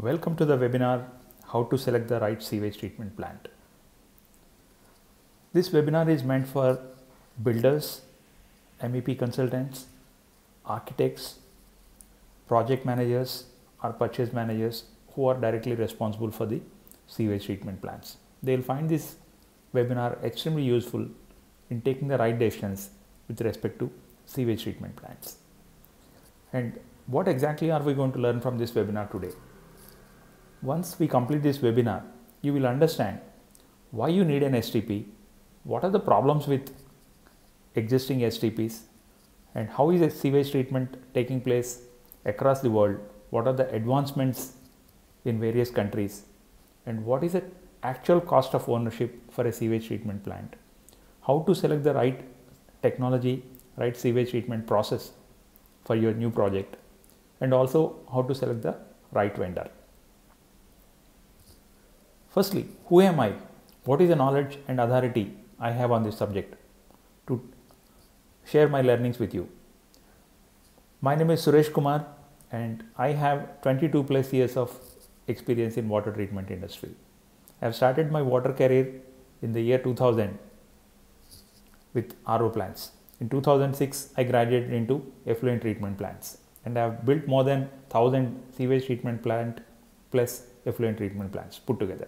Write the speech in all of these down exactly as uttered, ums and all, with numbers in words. Welcome to the webinar, How to Select the Right Sewage Treatment Plant. This webinar is meant for builders, M E P consultants, architects, project managers or purchase managers who are directly responsible for the sewage treatment plants. They will find this webinar extremely useful in taking the right decisions with respect to sewage treatment plants. And what exactly are we going to learn from this webinar today? Once we complete this webinar, you will understand why you need an S T P, what are the problems with existing S T Ps, and how is a sewage treatment taking place across the world, what are the advancements in various countries, and what is the actual cost of ownership for a sewage treatment plant, how to select the right technology, right sewage treatment process for your new project, and also how to select the right vendor. Firstly, who am I? What is the knowledge and authority I have on this subject to share my learnings with you? My name is Suresh Kumar and I have twenty-two plus years of experience in water treatment industry. I have started my water career in the year two thousand with R O plants. In two thousand six, I graduated into effluent treatment plants and I have built more than one thousand sewage treatment plant plus effluent treatment plants put together.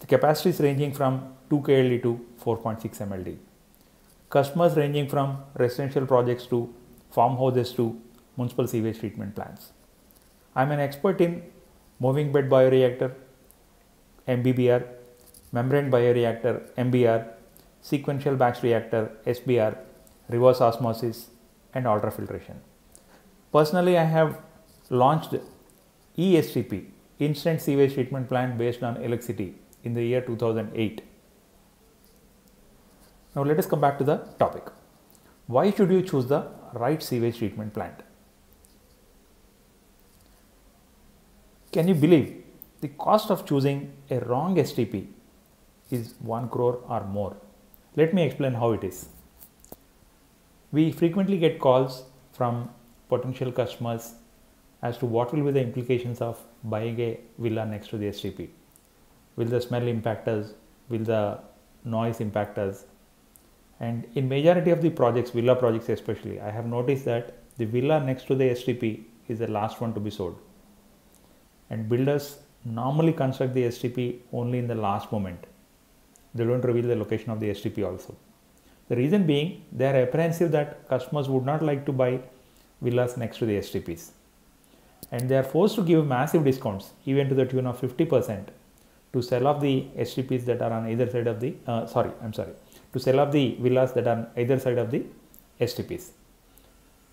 The capacity is ranging from two K L D to four point six M L D. Customers ranging from residential projects to farmhouses to municipal sewage treatment plants. I am an expert in moving bed bioreactor, M B B R, membrane bioreactor, M B R, sequential batch reactor, S B R, reverse osmosis and ultrafiltration. Personally, I have launched e S T P, Instant Sewage Treatment Plant based on electricity, in the year two thousand eight. Now let us come back to the topic. Why should you choose the right sewage treatment plant? Can you believe the cost of choosing a wrong S T P is one crore or more? Let me explain how it is. We frequently get calls from potential customers as to what will be the implications of buying a villa next to the S T P. Will the smell impact us? Will the noise impact us? And in majority of the projects, villa projects especially, I have noticed that the villa next to the S T P is the last one to be sold. And builders normally construct the S T P only in the last moment. They don't reveal the location of the S T P also. The reason being, they are apprehensive that customers would not like to buy villas next to the S T Ps. And they are forced to give massive discounts, even to the tune of fifty percent, to sell off the S T Ps that are on either side of the, uh, sorry, I'm sorry, to sell off the villas that are on either side of the S T Ps.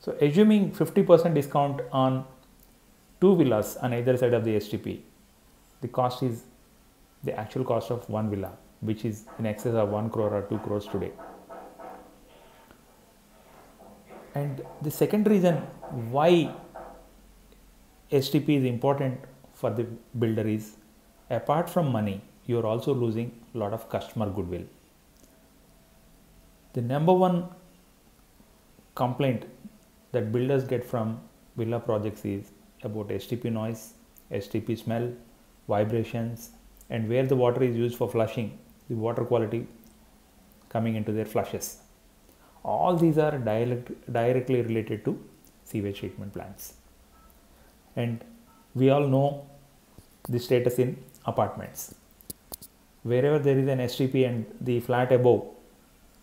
So assuming fifty percent discount on two villas on either side of the S T P, the cost is the actual cost of one villa, which is in excess of one crore or two crores today. And the second reason why S T P is important for the builder is, apart from money, you are also losing a lot of customer goodwill. The number one complaint that builders get from villa projects is about S T P noise, S T P smell, vibrations, and where the water is used for flushing, the water quality coming into their flushes. All these are direct, directly related to sewage treatment plants. And we all know the status in apartments. Wherever there is an S T P and the flat above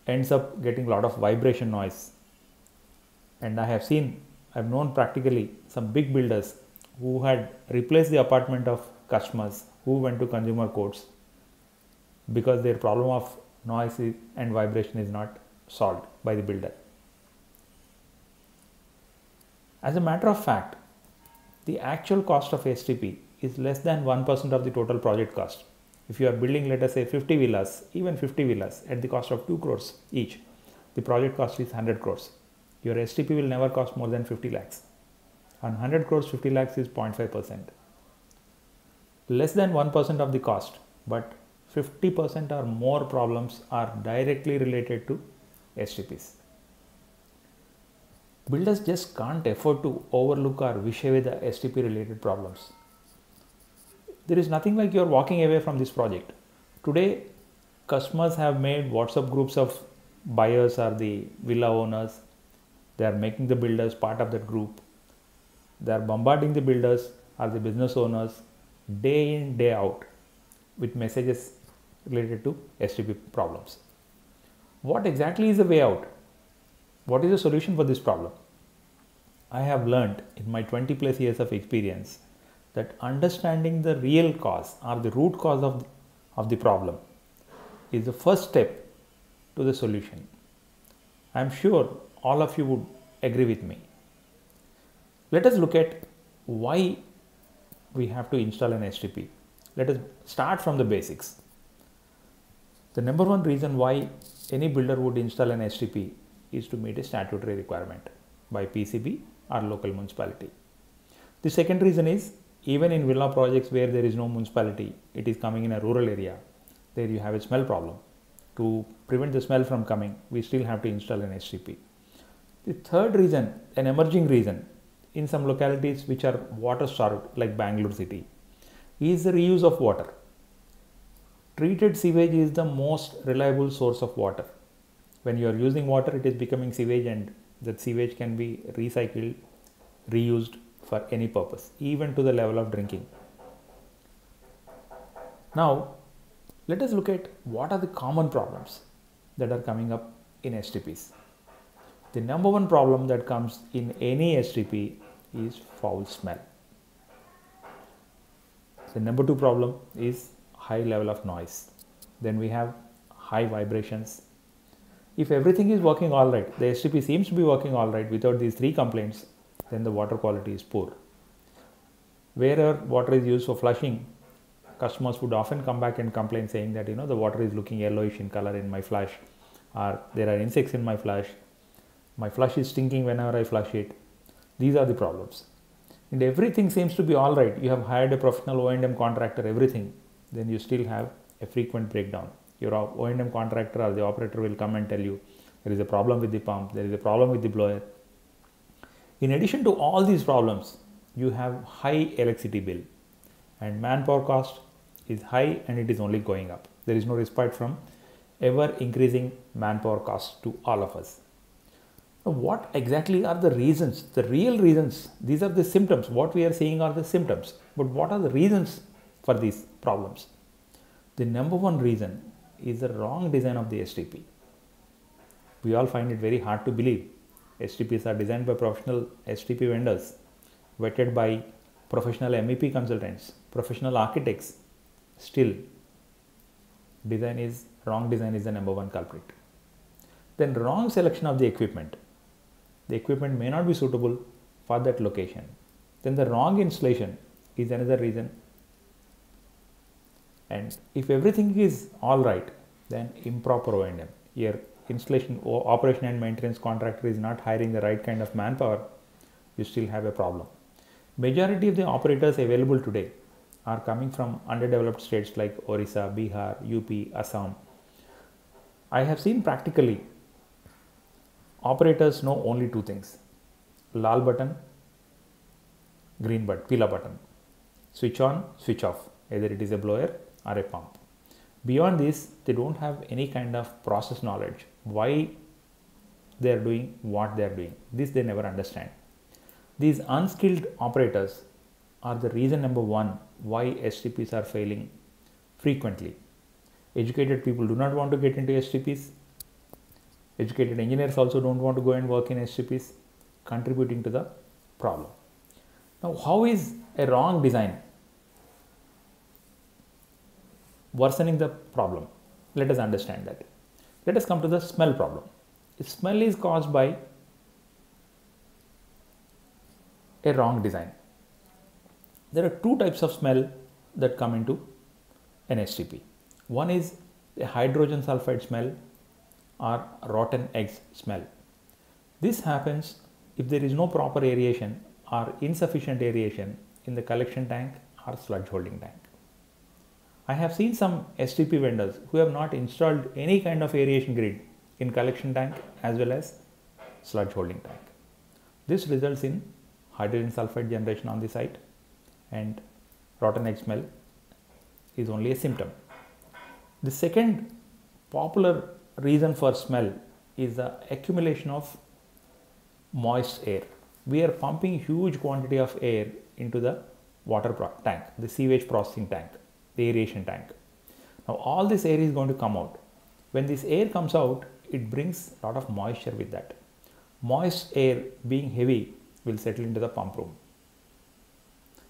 ends up getting a lot of vibration noise. And I have seen, I have known practically some big builders who had replaced the apartment of customers who went to consumer courts because their problem of noise and vibration is not solved by the builder. As a matter of fact, the actual cost of S T P is less than one percent of the total project cost. If you are building, let us say fifty villas, even fifty villas at the cost of two crores each, the project cost is one hundred crores. Your S T P will never cost more than fifty lakhs. On one hundred crores, fifty lakhs is zero point five percent. Less than one percent of the cost, but fifty percent or more problems are directly related to S T Ps. Builders just can't afford to overlook or wish away the S T P related problems. there is nothing like you're walking away from this project. Today, customers have made WhatsApp groups of buyers or the villa owners. They are making the builders part of that group. They are bombarding the builders or the business owners day in, day out with messages related to S T P problems. What exactly is the way out? What is the solution for this problem? I have learned in my twenty plus years of experience that understanding the real cause or the root cause of, of the problem is the first step to the solution. I am sure all of you would agree with me. Let us look at why we have to install an S T P. Let us start from the basics. The number one reason why any builder would install an S T P is to meet a statutory requirement by P C B or local municipality. The second reason is, even in villa projects where there is no municipality, it is coming in a rural area, there you have a smell problem. To prevent the smell from coming, we still have to install an S T P. The third reason, an emerging reason, in some localities which are water-starved like Bangalore city, is the reuse of water. Treated sewage is the most reliable source of water. When you are using water, it is becoming sewage, and that sewage can be recycled, reused for any purpose, even to the level of drinking. Now, let us look at what are the common problems that are coming up in S T Ps. The number one problem that comes in any S T P is foul smell. The number two problem is high level of noise. Then we have high vibrations. If everything is working all right, the S T P seems to be working all right without these three complaints, then the water quality is poor. Wherever water is used for flushing, customers would often come back and complain saying that, you know, the water is looking yellowish in color in my flush, or there are insects in my flush, my flush is stinking whenever I flush it. These are the problems. And everything seems to be all right. You have hired a professional O and M contractor, everything. Then you still have a frequent breakdown. Your O and M contractor or the operator will come and tell you there is a problem with the pump, there is a problem with the blower. In addition to all these problems, you have high electricity bill, and manpower cost is high and it is only going up. There is no respite from ever increasing manpower costs to all of us. Now, what exactly are the reasons, the real reasons? These are the symptoms. What we are seeing are the symptoms. But what are the reasons for these problems? The number one reason is the wrong design of the S T P. We all find it very hard to believe. S T Ps are designed by professional S T P vendors, vetted by professional M E P consultants, professional architects. Still, design is wrong design is the number one culprit. Then wrong selection of the equipment. The equipment may not be suitable for that location. Then the wrong installation is another reason. And if everything is all right, then improper O and M. Your installation or operation and maintenance contractor is not hiring the right kind of manpower, you still have a problem. Majority of the operators available today are coming from underdeveloped states like Orissa, Bihar, U P, Assam. I have seen practically operators know only two things: lal button, green button, pila button, switch on, switch off, either it is a blower or a pump. Beyond this, they don't have any kind of process knowledge, why they are doing what they are doing. This they never understand. These unskilled operators are the reason number one why S T Ps are failing frequently. Educated people do not want to get into S T Ps. Educated engineers also don't want to go and work in S T Ps, contributing to the problem. Now, how is a wrong design worsening the problem? Let us understand that. Let us come to the smell problem. The smell is caused by a wrong design. There are two types of smell that come into an S T P. One is a hydrogen sulfide smell or rotten eggs smell. This happens if there is no proper aeration or insufficient aeration in the collection tank or sludge holding tank. I have seen some S T P vendors who have not installed any kind of aeration grid in collection tank as well as sludge holding tank. This results in hydrogen sulfide generation on the site and rotten egg smell is only a symptom. The second popular reason for smell is the accumulation of moist air. We are pumping huge quantity of air into the water tank, the sewage processing tank, the aeration tank. Now all this air is going to come out. When this air comes out, it brings a lot of moisture with that. Moist air, being heavy, will settle into the pump room.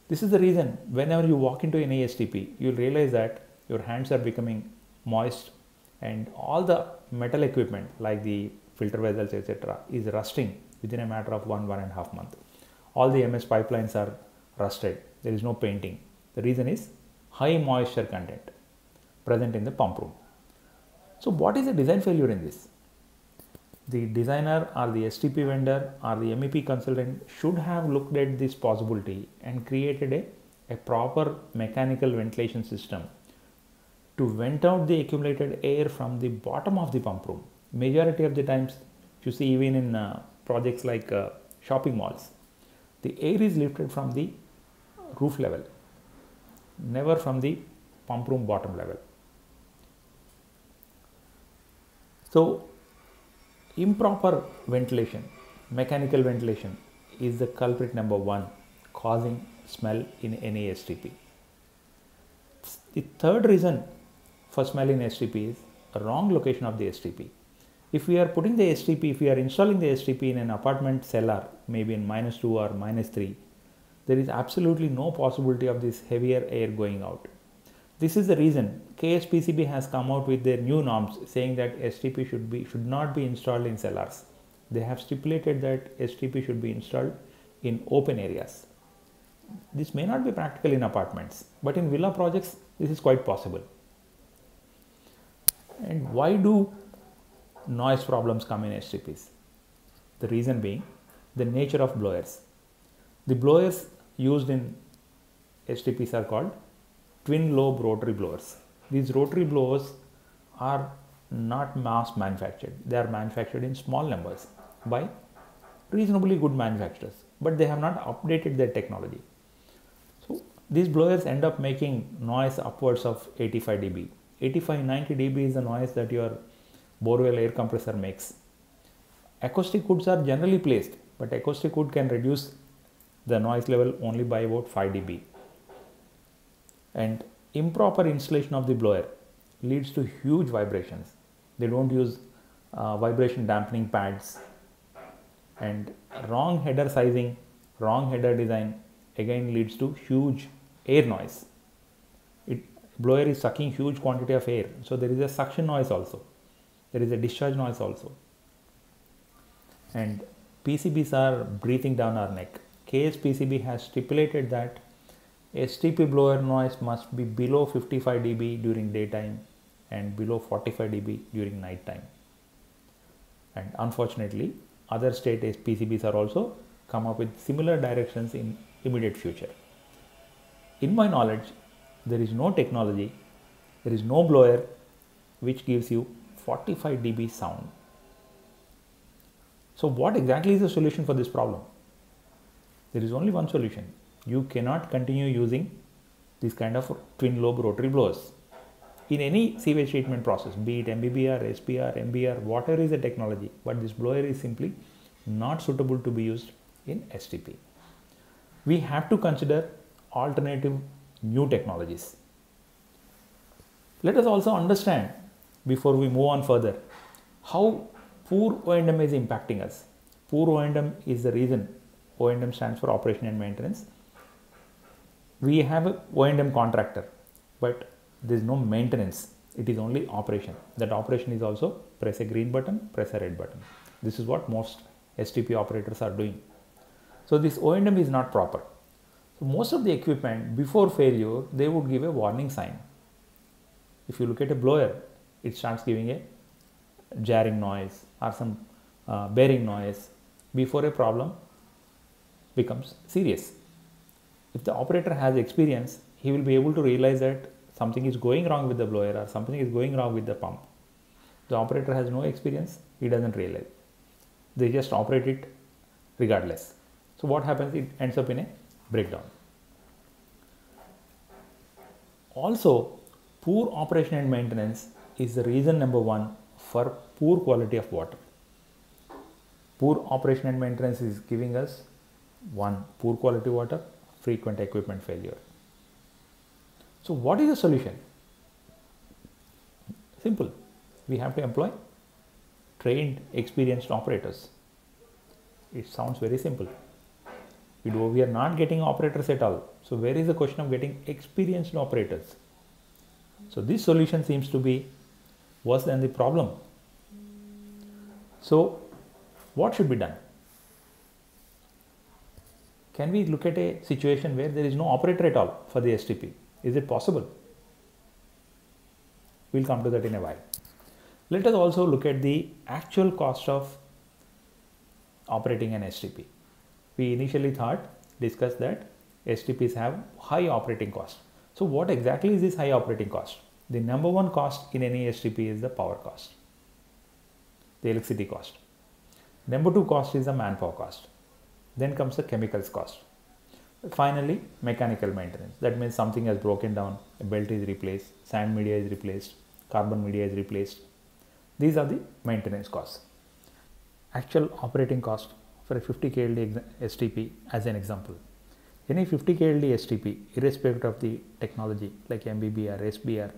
This is the reason whenever you walk into any S T P, you'll realize that your hands are becoming moist and all the metal equipment like the filter vessels, et cetera is rusting within a matter of one, one and a half month. All the M S pipelines are rusted. There is no painting. The reason is high moisture content present in the pump room. So what is the design failure in this? The designer or the S T P vendor or the M E P consultant should have looked at this possibility and created a, a proper mechanical ventilation system to vent out the accumulated air from the bottom of the pump room. Majority of the times, you see even in uh, projects like uh, shopping malls, the air is lifted from the roof level, never from the pump room bottom level. So improper ventilation, mechanical ventilation, is the culprit number one causing smell in any S T P. The third reason for smell in S T P is a wrong location of the S T P. If we are putting the S T P, if we are installing the S T P in an apartment cellar, maybe in minus two or minus three, there is absolutely no possibility of this heavier air going out. This is the reason K S P C B has come out with their new norms saying that S T P should be should not be installed in cellars. They have stipulated that S T P should be installed in open areas. This may not be practical in apartments, but in villa projects this is quite possible. And why do noise problems come in S T Ps? The reason being the nature of blowers. The blowers used in S T Ps are called twin lobe rotary blowers. These rotary blowers are not mass manufactured. They are manufactured in small numbers by reasonably good manufacturers, but they have not updated their technology. So these blowers end up making noise upwards of eighty-five decibels. eighty-five to ninety decibels is the noise that your borewell air compressor makes. Acoustic hoods are generally placed, but acoustic hood can reduce the noise level only by about five decibels. And improper installation of the blower leads to huge vibrations. They don't use uh, vibration dampening pads, and wrong header sizing, wrong header design again leads to huge air noise. It blower is sucking huge quantity of air, so there is a suction noise also. There is a discharge noise also. And P C Bs are breathing down our neck. K S P C B has stipulated that S T P blower noise must be below fifty-five decibels during daytime and below forty-five decibels during nighttime. And unfortunately, other state P C Bs are also come up with similar directions in immediate future. In my knowledge, there is no technology, there is no blower which gives you forty-five decibels sound. So what exactly is the solution for this problem? There is only one solution. You cannot continue using this kind of twin lobe rotary blowers in any sewage treatment process, be it M B B R, S B R, M B R, whatever is the technology, but this blower is simply not suitable to be used in S T P. We have to consider alternative new technologies. Let us also understand, before we move on further, how poor O and M is impacting us. Poor O and M is the reason. O and M stands for operation and maintenance. We have a O and M contractor, but there is no maintenance. It is only operation. That operation is also press a green button, press a red button. This is what most S T P operators are doing. So this O and M is not proper. So most of the equipment before failure, they would give a warning sign. If you look at a blower, it starts giving a jarring noise or some uh, bearing noise before a problem becomes serious. If the operator has experience, he will be able to realize that something is going wrong with the blower or something is going wrong with the pump. The operator has no experience, he doesn't realize. They just operate it regardless. So what happens? It ends up in a breakdown. Also, poor operation and maintenance is the reason number one for poor quality of water. Poor operation and maintenance is giving us one, poor quality water, frequent equipment failure. So what is the solution? Simple. We have to employ trained, experienced operators. It sounds very simple. We, do, we are not getting operators at all. So where is the question of getting experienced operators? So this solution seems to be worse than the problem. So what should be done? Can we look at a situation where there is no operator at all for the S T P? Is it possible? We'll come to that in a while. Let us also look at the actual cost of operating an S T P. We initially thought, discussed that S T Ps have high operating cost. So what exactly is this high operating cost? The number one cost in any S T P is the power cost, the electricity cost. Number two cost is the manpower cost. Then comes the chemicals cost. Finally, mechanical maintenance. That means something has broken down, a belt is replaced, sand media is replaced, carbon media is replaced. These are the maintenance costs. Actual operating cost for a fifty K L D S T P as an example. Any fifty K L D S T P, irrespective of the technology like M B B R, S B R,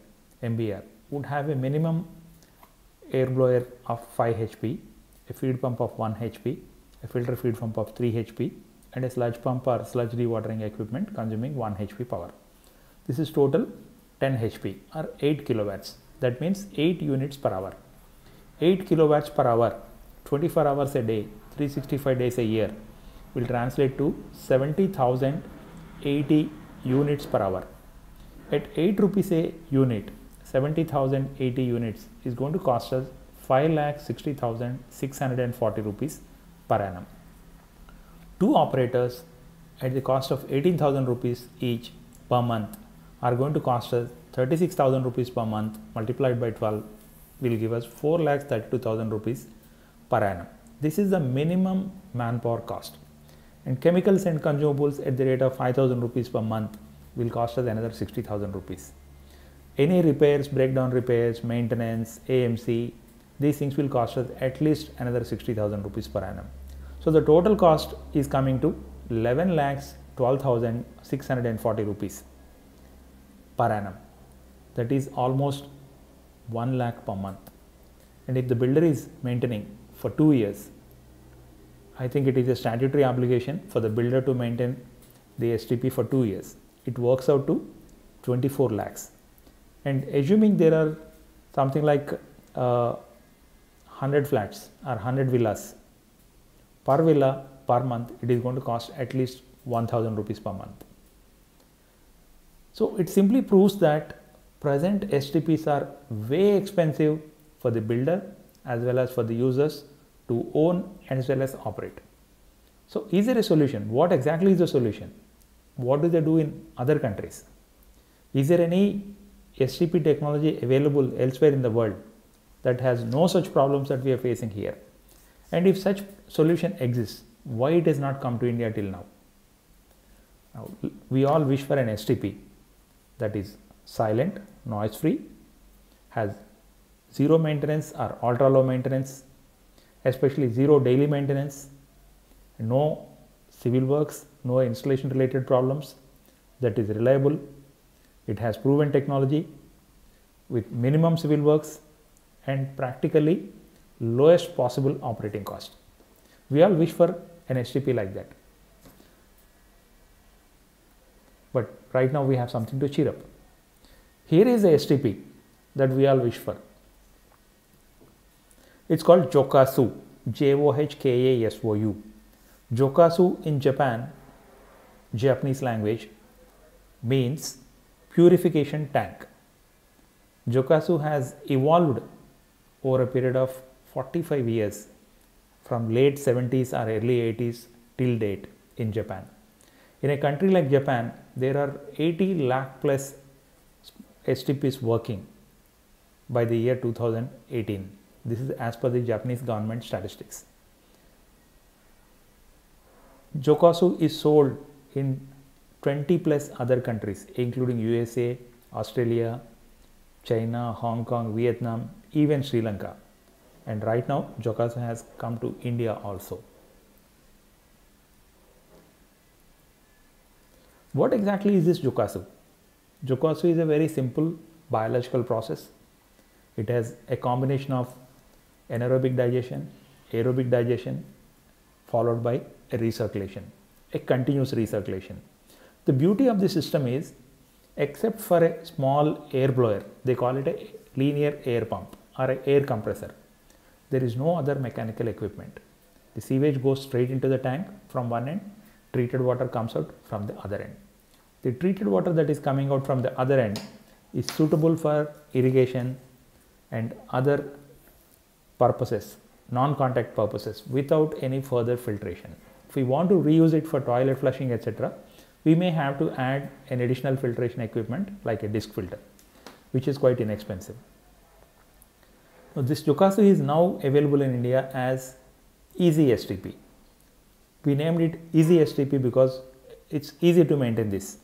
M B R, would have a minimum air blower of five H P, a feed pump of one H P, a filter feed pump of three H P, and a sludge pump or sludge dewatering equipment consuming one H P power. This is total ten H P or eight kilowatts. That means eight units per hour. eight kilowatts per hour, twenty-four hours a day, three hundred sixty-five days a year will translate to seventy thousand eighty units per hour. At eight rupees a unit, seventy thousand eighty units is going to cost us five lakh sixty thousand six hundred forty rupees per annum. Two operators at the cost of eighteen thousand rupees each per month are going to cost us thirty-six thousand rupees per month multiplied by twelve will give us four lakh thirty-two thousand rupees per annum. This is the minimum manpower cost. And chemicals and consumables at the rate of five thousand rupees per month will cost us another sixty thousand rupees. Any repairs, breakdown repairs, maintenance, A M C, these things will cost us at least another sixty thousand rupees per annum. So the total cost is coming to eleven lakhs twelve thousand six hundred forty rupees per annum. That is almost one lakh per month. And if the builder is maintaining for two years, I think it is a statutory obligation for the builder to maintain the S T P for two years. It works out to twenty-four lakhs. And assuming there are something like uh, one hundred flats or one hundred villas, per villa per month, it is going to cost at least one thousand rupees per month. So it simply proves that present S T Ps are way expensive for the builder as well as for the users to own as well as operate. So is there a solution? What exactly is the solution? What do they do in other countries? Is there any S T P technology available elsewhere in the world that has no such problems that we are facing here? And if such solution exists, why it has not come to India till now? Now, we all wish for an S T P that is silent, noise free, has zero maintenance or ultra low maintenance, especially zero daily maintenance, no civil works, no installation related problems, that is reliable, it has proven technology with minimum civil works and practically lowest possible operating cost. We all wish for an S T P like that. But right now we have something to cheer up. Here is the S T P that we all wish for. It's called Johkasou, J O H K A S O U. Johkasou in Japan, Japanese language, means purification tank. Johkasou has evolved over a period of forty-five years from late seventies or early eighties till date in Japan. In a country like Japan, there are eighty lakh plus S T Ps working by the year two thousand eighteen. This is as per the Japanese government statistics. Johkasou is sold in twenty plus other countries, including U S A, Australia, China, Hong Kong, Vietnam, even Sri Lanka. And right now, Johkasou has come to India also. What exactly is this Johkasou? Johkasou is a very simple biological process. It has a combination of anaerobic digestion, aerobic digestion, followed by a recirculation, a continuous recirculation. The beauty of this system is, except for a small air blower, they call it a linear air pump or an air compressor, there is no other mechanical equipment. The sewage goes straight into the tank from one end, treated water comes out from the other end. The treated water that is coming out from the other end is suitable for irrigation and other purposes, non-contact purposes, without any further filtration. If we want to reuse it for toilet flushing, et cetera, we may have to add an additional filtration equipment like a disc filter, which is quite inexpensive. Now, this Johkasou is now available in India as easySTP. We named it easySTP because it's easy to maintain this.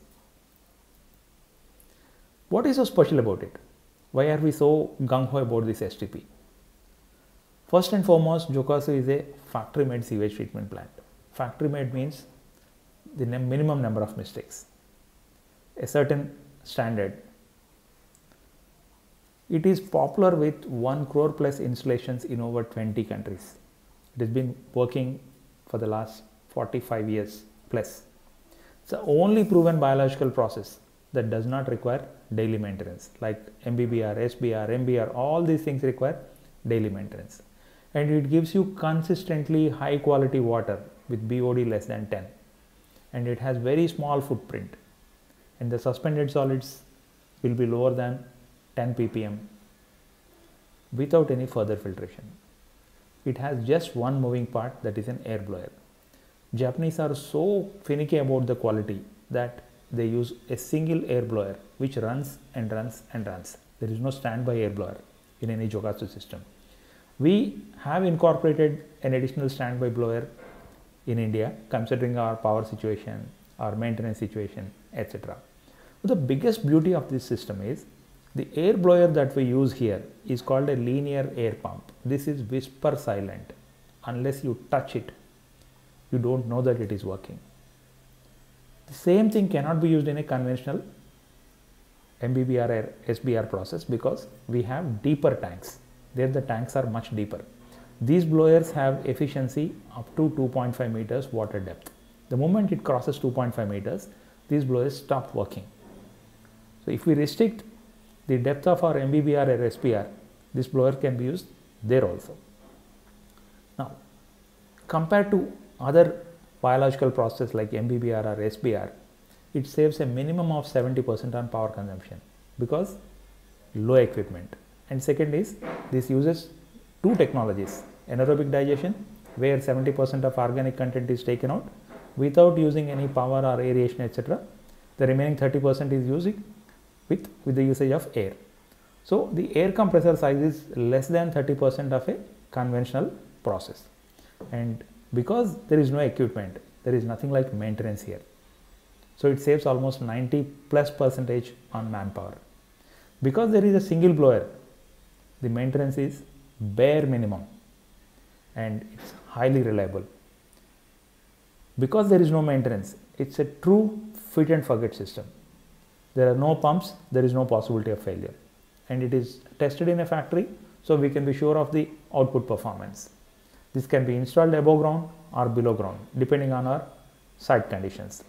What is so special about it? Why are we so gung-ho about this S T P? First and foremost, Johkasou is a factory-made sewage treatment plant. Factory-made means the minimum number of mistakes, a certain standard. It is popular with one crore plus installations in over twenty countries. It has been working for the last forty-five years plus. It's the only proven biological process that does not require daily maintenance, like M B B R, S B R, M B R, all these things require daily maintenance. And it gives you consistently high quality water with B O D less than ten. And it has very small footprint, and the suspended solids will be lower than ten p p m without any further filtration. It has just one moving part, that is an air blower. Japanese are so finicky about the quality that they use a single air blower which runs and runs and runs. There is no standby air blower in any Johkasou system. We have incorporated an additional standby blower in India, considering our power situation, our maintenance situation, et cetera. The biggest beauty of this system is the air blower that we use here is called a linear air pump. This is whisper silent. Unless you touch it, you don't know that it is working. The same thing cannot be used in a conventional M B B R or S B R process because we have deeper tanks. There the tanks are much deeper. These blowers have efficiency up to two point five meters water depth. The moment it crosses two point five meters, these blowers stop working. So if we restrict the depth of our M B B R or S B R, this blower can be used there also. Now, compared to other biological process like M B B R or S B R, it saves a minimum of seventy percent on power consumption because low equipment. And second is, this uses two technologies. Anaerobic digestion, where seventy percent of organic content is taken out without using any power or aeration, et cetera. The remaining thirty percent is using with, with the usage of air. So the air compressor size is less than thirty percent of a conventional process. And because there is no equipment, there is nothing like maintenance here. So it saves almost ninety plus percentage on manpower. Because there is a single blower, the maintenance is bare minimum and it's highly reliable. Because there is no maintenance, it's a true fit and forget system. There are no pumps, there is no possibility of failure, and it is tested in a factory, so we can be sure of the output performance. This can be installed above ground or below ground depending on our site conditions.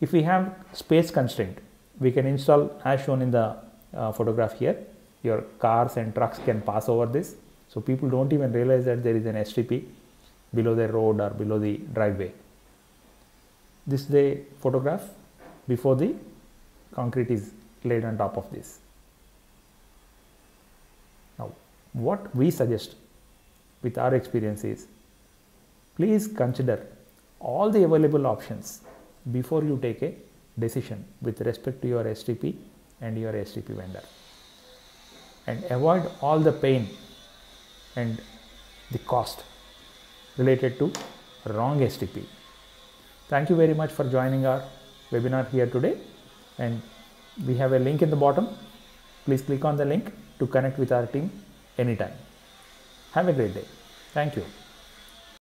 If we have space constraint, we can install, as shown in the uh, photograph here. Your cars and trucks can pass over this, so people don't even realize that there is an S T P below their road or below the driveway. This is a photograph before the concrete is laid on top of this. Now, what we suggest with our experience is, please consider all the available options before you take a decision with respect to your S T P and your S T P vendor. And avoid all the pain and the cost related to wrong S T P. Thank you very much for joining our webinar here today, and We have a link in the bottom. Please click on the link to connect with our team anytime. Have a great day. Thank you.